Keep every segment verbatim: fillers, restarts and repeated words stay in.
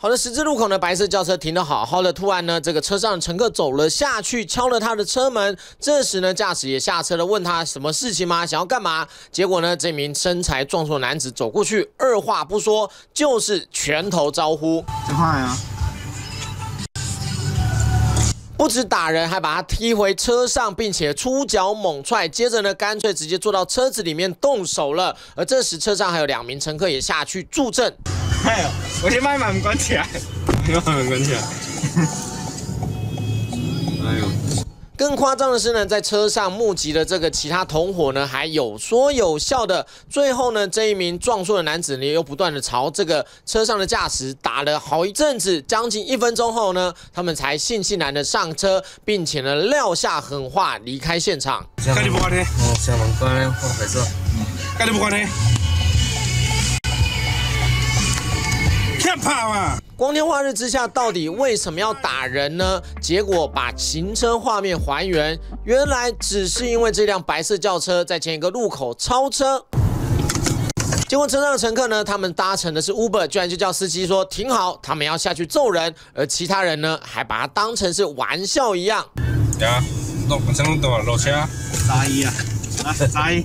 好的，十字路口呢，白色轿车停得好好的，突然呢，这个车上的乘客走了下去，敲了他的车门。这时呢，驾驶也下车了，问他什么事情吗？想要干嘛？结果呢，这名身材壮硕的男子走过去，二话不说，就是拳头招呼。这快啊！ 不止打人，还把他踢回车上，并且出脚猛踹。接着呢，干脆直接坐到车子里面动手了。而这时车上还有两名乘客也下去助阵。哎呦，我先把门关起来，把门关起来。哎呦。 更夸张的是呢，在车上目击的这个其他同伙呢，还有说有笑的。最后呢，这一名壮硕的男子呢，又不断的朝这个车上的驾驶打了好一阵子，将近一分钟后呢，他们才悻悻然的上车，并且呢撂下狠话离开现场。干你不关的，哦，小王关的好孩子，干你不关的，骗炮啊！ 光天化日之下，到底为什么要打人呢？结果把行车画面还原，原来只是因为这辆白色轿车在前一个路口超车，结果车上的乘客呢，他们搭乘的是 Uber， 居然就叫司机说停好，他们要下去揍人，而其他人呢，还把它当成是玩笑一样。呀，落我先弄到落车，大意啊，大意。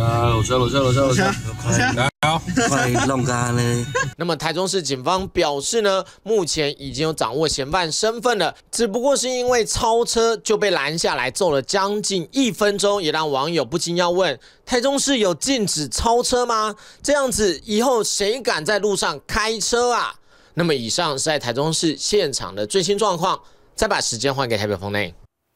啊！落车，落车，落车，落车！快弄干嘞！那么台中市警方表示呢，目前已经有掌握嫌犯身份了，只不过是因为超车就被拦下来揍了将近一分钟，也让网友不禁要问：台中市有禁止超车吗？这样子以后谁敢在路上开车啊？那么以上是在台中市现场的最新状况，再把时间还给台北丰内。